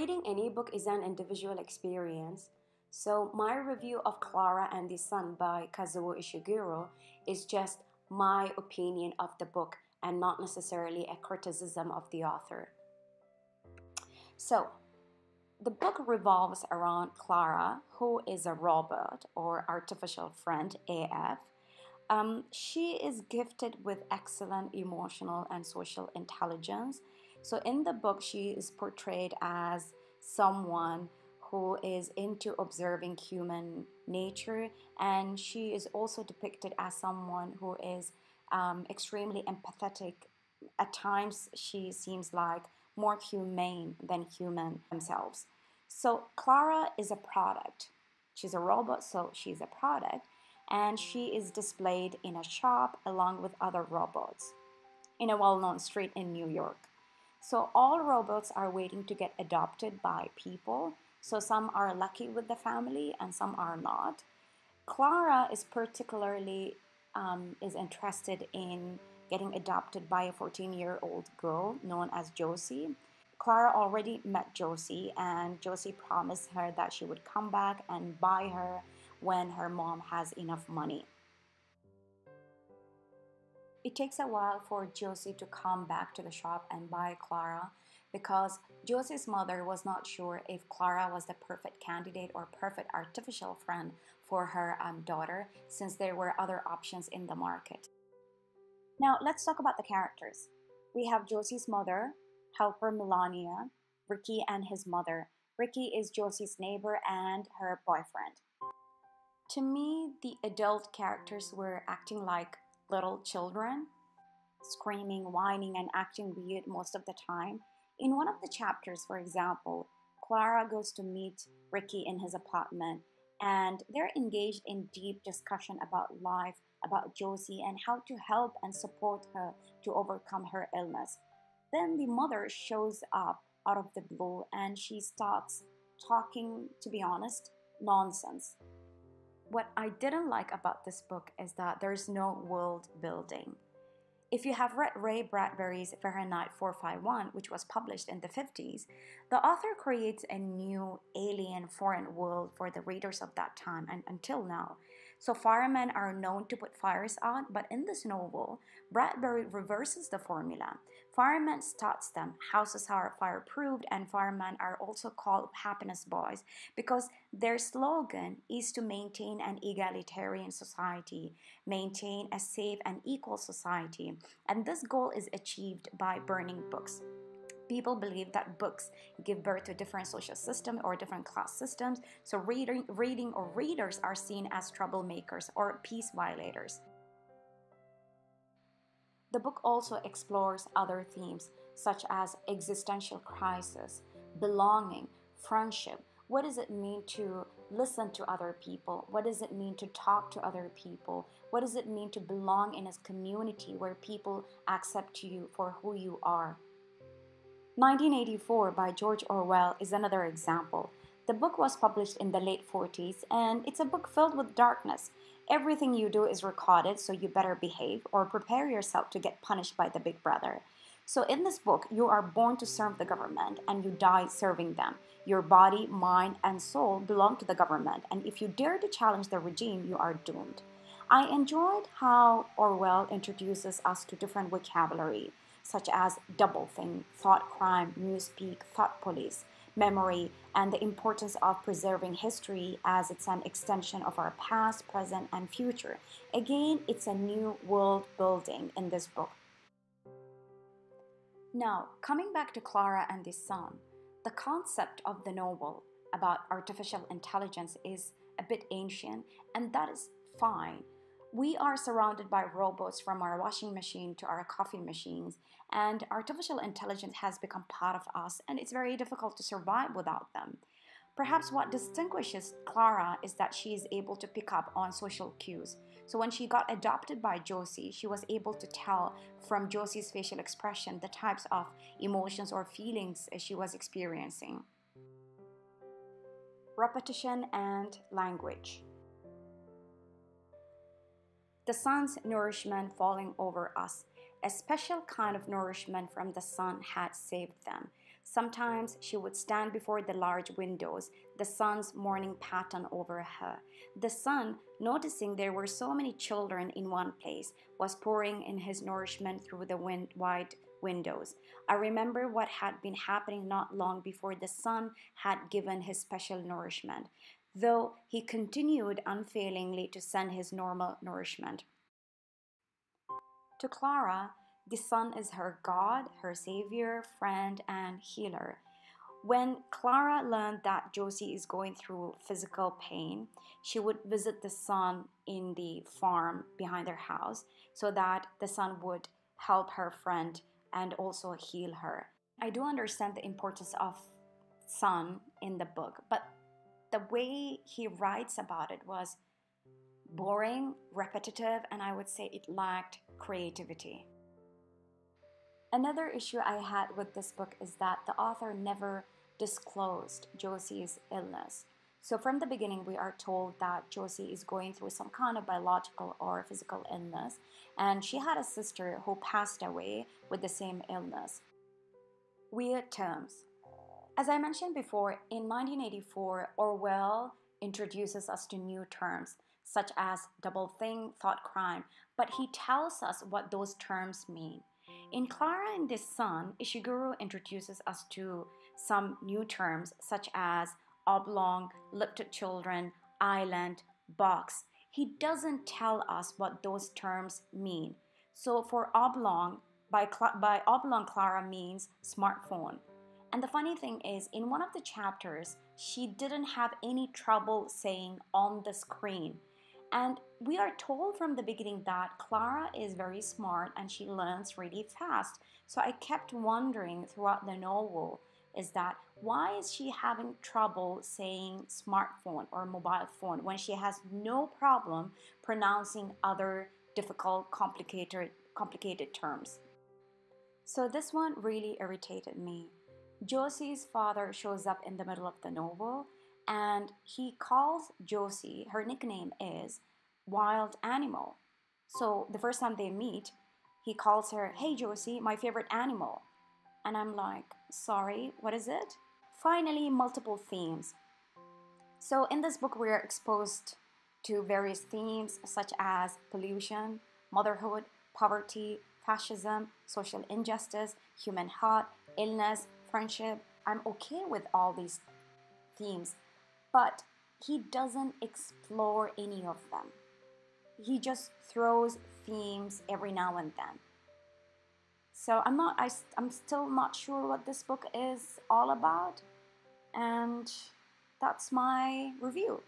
reading an ebook is an individual experience, so my review of Klara and the Sun by Kazuo Ishiguro is just my opinion of the book and not necessarily a criticism of the author. So, the book revolves around Klara, who is a robot or artificial friend, AF. She is gifted with excellent emotional and social intelligence. So in the book, she is portrayed as someone who is into observing human nature, and she is also depicted as someone who is extremely empathetic. At times, she seems like more humane than human themselves. So Klara is a product. She's a robot, so she's a product, and she is displayed in a shop along with other robots in a well-known street in New York. So all robots are waiting to get adopted by people. So some are lucky with the family and some are not. Klara is particularly is interested in getting adopted by a 14-year-old girl known as Josie. Klara already met Josie, and Josie promised her that she would come back and buy her when her mom has enough money. It takes a while for Josie to come back to the shop and buy Klara, because Josie's mother was not sure if Klara was the perfect candidate or perfect artificial friend for her daughter, since there were other options in the market. Now let's talk about the characters. We have Josie's mother, helper Melania, Ricky and his mother. Ricky is Josie's neighbor and her boyfriend. To me, the adult characters were acting like little children, screaming, whining, and acting weird most of the time. In one of the chapters, for example, Klara goes to meet Ricky in his apartment, and they're engaged in deep discussion about life, about Josie, and how to help and support her to overcome her illness. Then the mother shows up out of the blue, and she starts talking, to be honest, nonsense. What I didn't like about this book is that there's no world building. If you have read Ray Bradbury's Fahrenheit 451, which was published in the 50s, the author creates a new alien foreign world for the readers of that time and until now. So firemen are known to put fires out, but in this novel, Bradbury reverses the formula. Firemen starts them, houses are fireproofed, and firemen are also called happiness boys because their slogan is to maintain an egalitarian society, maintain a safe and equal society. And this goal is achieved by burning books. People believe that books give birth to different social systems or different class systems, so reading or readers are seen as troublemakers or peace violators. The book also explores other themes such as existential crisis, belonging, friendship. What does it mean to listen to other people? What does it mean to talk to other people? What does it mean to belong in a community where people accept you for who you are? 1984 by George Orwell is another example. The book was published in the late 40s, and it's a book filled with darkness. Everything you do is recorded, so you better behave or prepare yourself to get punished by the big brother. So in this book, you are born to serve the government, and you die serving them. Your body, mind, and soul belong to the government, and if you dare to challenge the regime, you are doomed. I enjoyed how Orwell introduces us to different vocabulary, such as doublethink, thoughtcrime, newspeak, thought police, memory, and the importance of preserving history as it's an extension of our past, present, and future. Again, it's a new world building in this book. Now, coming back to Klara and the Sun, the concept of the novel about artificial intelligence is a bit ancient, and that is fine. We are surrounded by robots from our washing machine to our coffee machines, and artificial intelligence has become part of us, and it's very difficult to survive without them. Perhaps what distinguishes Klara is that she is able to pick up on social cues. So when she got adopted by Josie, she was able to tell from Josie's facial expression the types of emotions or feelings she was experiencing. Repetition and language. The sun's nourishment falling over us, a special kind of nourishment from the sun had saved them. Sometimes she would stand before the large windows, the sun's morning pattern over her. The sun, noticing there were so many children in one place, was pouring in his nourishment through the wide windows. I remember what had been happening not long before the sun had given his special nourishment, though he continued unfailingly to send his normal nourishment. To Klara, the sun is her God, her savior, friend, and healer. When Klara learned that Josie is going through physical pain, she would visit the sun in the farm behind their house so that the sun would help her friend and also heal her. I do understand the importance of sun in the book, but the way he writes about it was boring, repetitive, and I would say it lacked creativity. Another issue I had with this book is that the author never disclosed Josie's illness. So from the beginning, we are told that Josie is going through some kind of biological or physical illness, and she had a sister who passed away with the same illness. Weird terms. As I mentioned before, in 1984, Orwell introduces us to new terms, such as doublethink, thoughtcrime, but he tells us what those terms mean. In Klara and the Sun, Ishiguro introduces us to some new terms such as oblong, lifted children, island, box. He doesn't tell us what those terms mean. So for oblong, by oblong, Klara means smartphone. And the funny thing is, in one of the chapters, she didn't have any trouble saying on the screen. And we are told from the beginning that Klara is very smart and she learns really fast. So I kept wondering throughout the novel is that why is she having trouble saying smartphone or mobile phone when she has no problem pronouncing other difficult, complicated terms? So this one really irritated me. Josie's father shows up in the middle of the novel, and he calls Josie, her nickname is Wild Animal. So the first time they meet, he calls her, "Hey Josie, my favorite animal." And I'm like, sorry, what is it? Finally, multiple themes. So in this book, we are exposed to various themes such as pollution, motherhood, poverty, fascism, social injustice, human heart, illness, friendship. I'm okay with all these themes, but he doesn't explore any of them. He just throws themes every now and then. So I'm still not sure what this book is all about, and that's my review.